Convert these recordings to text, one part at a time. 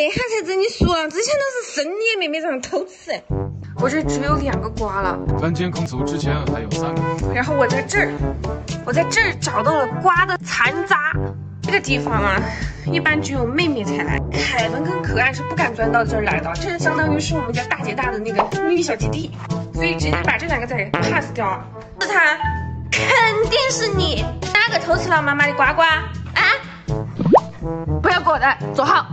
等一下才跟你说，之前都是神也没长偷吃。我这只有两个瓜了，咱监控组之前还有三个。然后我在这儿找到了瓜的残渣。 这个地方啊，一般只有妹妹才来。凯文跟可爱是不敢钻到这儿来的，这是相当于是我们家大姐大的那个秘密小基地，所以直接把这两个仔给 pass 掉了。是他，肯定是你，那个偷吃了妈妈的呱呱啊！不要过来，左浩，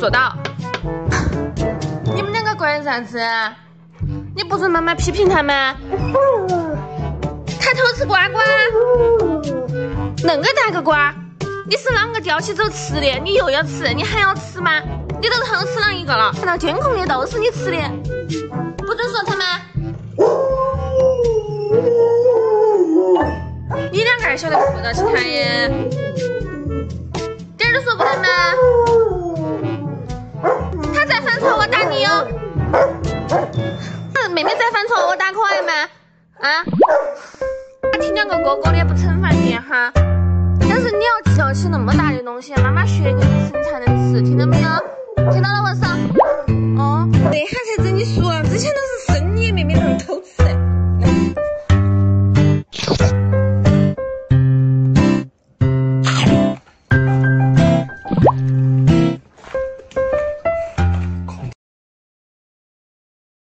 左道。你们两个管啥子？你不准妈妈批评他们。他偷吃呱呱。 恁个大个瓜，你是啷个叼起走吃的？你又要吃，你还要吃吗？你都偷吃了一个了，看到监控里都是你吃的，不准说他们。你两个还晓得负到起他耶？点儿都说不得吗？他再犯错我打你哟！妹妹再犯错我打可爱吗？啊？ 听两个哥哥的不惩罚你哈，但是你要挑起那么大的东西，妈妈学给你吃才能吃，听到没有？听到了我说，哦，等一下才跟你说，之前都是神也没长偷。